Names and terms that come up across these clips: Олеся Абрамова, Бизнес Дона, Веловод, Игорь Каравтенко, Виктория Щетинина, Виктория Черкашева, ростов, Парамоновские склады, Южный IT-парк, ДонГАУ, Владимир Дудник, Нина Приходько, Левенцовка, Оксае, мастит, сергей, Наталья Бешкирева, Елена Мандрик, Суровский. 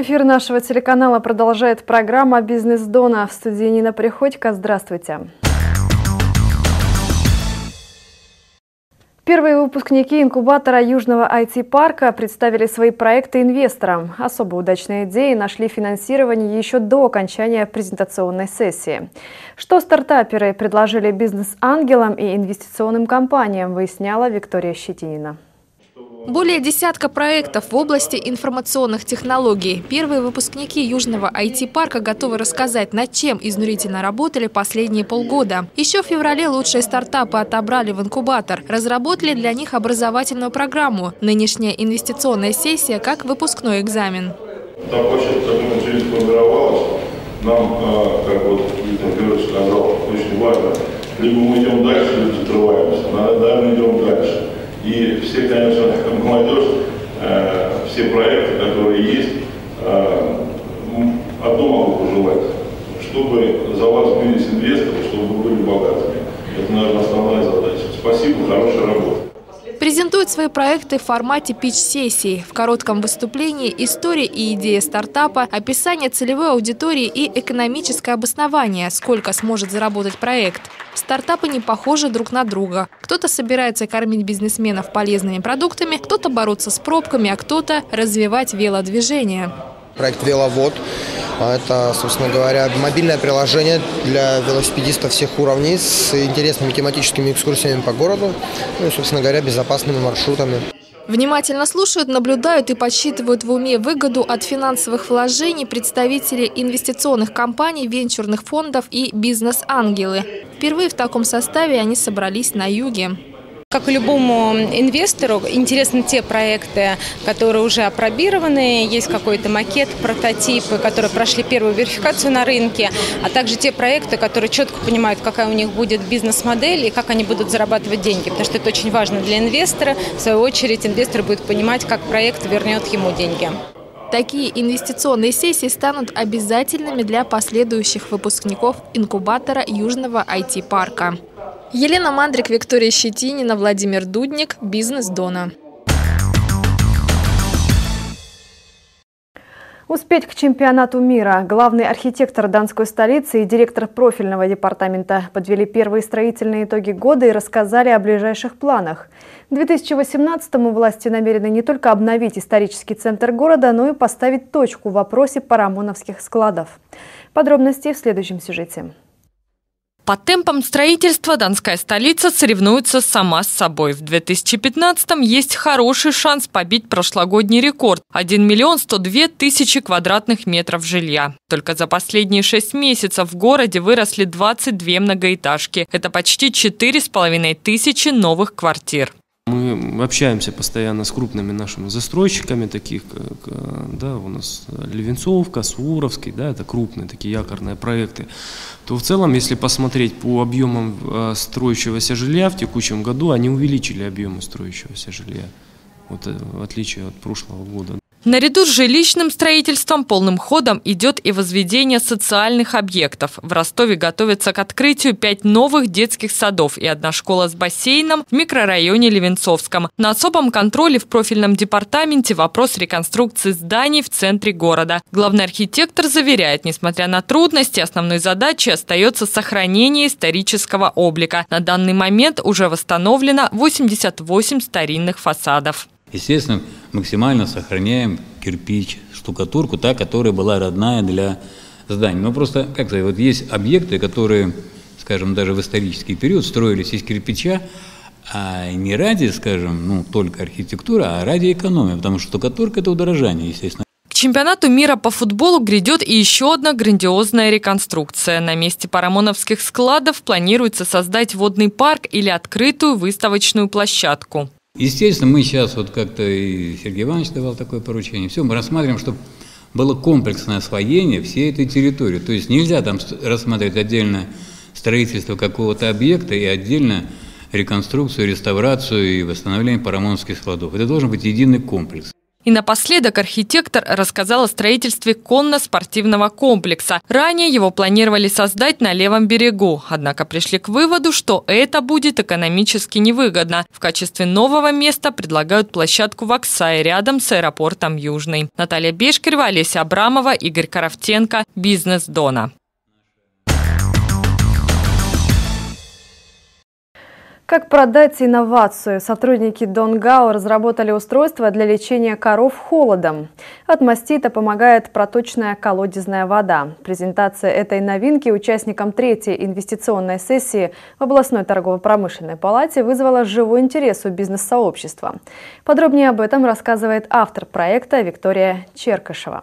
Эфир нашего телеканала продолжает программа «Бизнес Дона». В студии Нина Приходько. Здравствуйте. Первые выпускники инкубатора Южного IT-парка представили свои проекты инвесторам. Особо удачные идеи нашли финансирование еще до окончания презентационной сессии. Что стартаперы предложили бизнес-ангелам и инвестиционным компаниям, выясняла Виктория Щетинина. Более десятка проектов в области информационных технологий. Первые выпускники Южного IT-парка готовы рассказать, над чем изнурительно работали последние полгода. Еще в феврале лучшие стартапы отобрали в инкубатор, разработали для них образовательную программу. Нынешняя инвестиционная сессия как выпускной экзамен. Так хочется, чтобы жизнь формировалась. Нам, как вот Виктор Петрович сказал, очень важно. Либо мы идем дальше, либо отрываемся. Наверное, идем дальше. И все, конечно, молодежь, все проекты, которые есть, одно могу пожелать, чтобы за вас бились инвесторы, чтобы вы были богатыми. Это, наверное, основная задача. Спасибо, хорошая работа. Презентуют свои проекты в формате питч-сессии. В коротком выступлении история и идея стартапа, описание целевой аудитории и экономическое обоснование, сколько сможет заработать проект. Стартапы не похожи друг на друга. Кто-то собирается кормить бизнесменов полезными продуктами, кто-то бороться с пробками, а кто-то развивать велодвижение. Проект «Веловод». Это, собственно говоря, мобильное приложение для велосипедистов всех уровней с интересными тематическими экскурсиями по городу, ну и, собственно говоря, безопасными маршрутами. Внимательно слушают, наблюдают и подсчитывают в уме выгоду от финансовых вложений представители инвестиционных компаний, венчурных фондов и бизнес-ангелы. Впервые в таком составе они собрались на юге. Как и любому инвестору, интересны те проекты, которые уже опробированы, есть какой-то макет, прототипы, которые прошли первую верификацию на рынке, а также те проекты, которые четко понимают, какая у них будет бизнес-модель и как они будут зарабатывать деньги, потому что это очень важно для инвестора. В свою очередь, инвестор будет понимать, как проект вернет ему деньги. Такие инвестиционные сессии станут обязательными для последующих выпускников инкубатора Южного IT-парка. Елена Мандрик, Виктория Щетинина, Владимир Дудник, «Бизнес Дона». Успеть к чемпионату мира. Главный архитектор донской столицы и директор профильного департамента подвели первые строительные итоги года и рассказали о ближайших планах. К 2018-му власти намерены не только обновить исторический центр города, но и поставить точку в вопросе парамоновских складов. Подробности в следующем сюжете. По темпам строительства донская столица соревнуется сама с собой. В 2015-м есть хороший шанс побить прошлогодний рекорд – 1 102 000 квадратных метров жилья. Только за последние 6 месяцев в городе выросли 22 многоэтажки. Это почти 4500 новых квартир. Мы общаемся постоянно с крупными нашими застройщиками, таких как у нас Левенцовка, Суровский, это крупные такие якорные проекты. То в целом, если посмотреть по объемам строящегося жилья в текущем году, они увеличили объемы строящегося жилья, в отличие от прошлого года. Наряду с жилищным строительством полным ходом идет и возведение социальных объектов. В Ростове готовятся к открытию 5 новых детских садов и 1 школа с бассейном в микрорайоне Левенцовском. На особом контроле в профильном департаменте вопрос реконструкции зданий в центре города. Главный архитектор заверяет, несмотря на трудности, основной задачей остается сохранение исторического облика. На данный момент уже восстановлено 88 старинных фасадов. Естественно, максимально сохраняем кирпич, штукатурку, та, которая была родная для зданий. Но просто, как сказать, есть объекты, которые, скажем, даже в исторический период строились из кирпича, а не ради, скажем, только архитектуры, а ради экономии, потому что штукатурка – это удорожание, естественно. К чемпионату мира по футболу грядет и еще одна грандиозная реконструкция. На месте парамоновских складов планируется создать водный парк или открытую выставочную площадку. Естественно, мы сейчас, как-то и Сергей Иванович давал такое поручение, все, мы рассматриваем, чтобы было комплексное освоение всей этой территории. То есть нельзя там рассматривать отдельно строительство какого-то объекта и отдельно реконструкцию, реставрацию и восстановление парамоновских складов. Это должен быть единый комплекс. И напоследок архитектор рассказал о строительстве конно-спортивного комплекса. Ранее его планировали создать на левом берегу, однако пришли к выводу, что это будет экономически невыгодно. В качестве нового места предлагают площадку в Оксае рядом с аэропортом Южный. Наталья Бешкирева, Олеся Абрамова, Игорь Каравтенко. Бизнес Дона. Как продать инновацию? Сотрудники ДонГАУ разработали устройство для лечения коров холодом. От мастита помогает проточная колодезная вода. Презентация этой новинки участникам третьей инвестиционной сессии в областной торгово-промышленной палате вызвала живой интерес у бизнес-сообщества. Подробнее об этом рассказывает автор проекта Виктория Черкашева.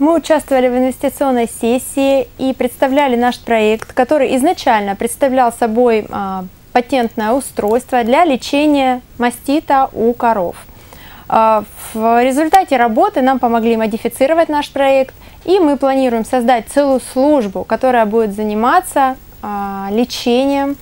Мы участвовали в инвестиционной сессии и представляли наш проект, который изначально представлял собой патентное устройство для лечения мастита у коров. В результате работы нам помогли модифицировать наш проект, и мы планируем создать целую службу, которая будет заниматься лечением,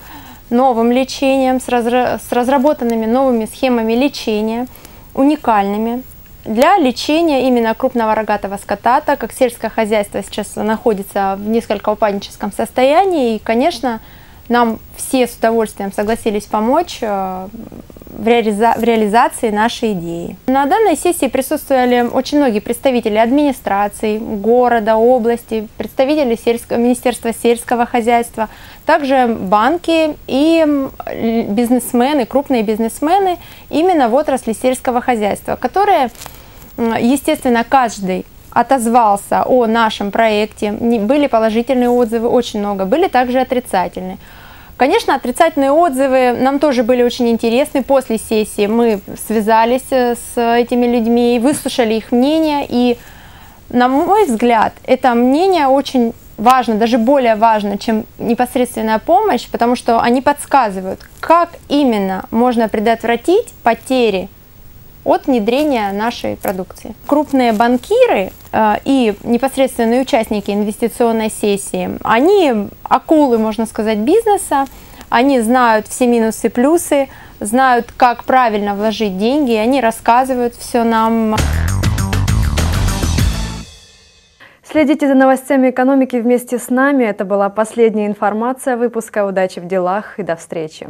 новым лечением, с разработанными новыми схемами лечения, уникальными. Для лечения именно крупного рогатого скота, так как сельское хозяйство сейчас находится в несколько упадническом состоянии, и, конечно, нам все с удовольствием согласились помочь в реализации нашей идеи. На данной сессии присутствовали очень многие представители администрации, города, области, представители Министерства сельского хозяйства, также банки и бизнесмены, крупные бизнесмены именно в отрасли сельского хозяйства, которые, естественно, каждый отозвался о нашем проекте. Были положительные отзывы, очень много, были также отрицательные. Конечно, отрицательные отзывы нам тоже были очень интересны. После сессии мы связались с этими людьми, выслушали их мнение. И, на мой взгляд, это мнение очень важно, даже более важно, чем непосредственная помощь, потому что они подсказывают, как именно можно предотвратить потери от внедрения нашей продукции. Крупные банкиры и непосредственные участники инвестиционной сессии, они акулы, можно сказать, бизнеса, они знают все минусы и плюсы, знают, как правильно вложить деньги, и они рассказывают все нам. Следите за новостями экономики вместе с нами. Это была последняя информация выпуска. Удачи в делах и до встречи!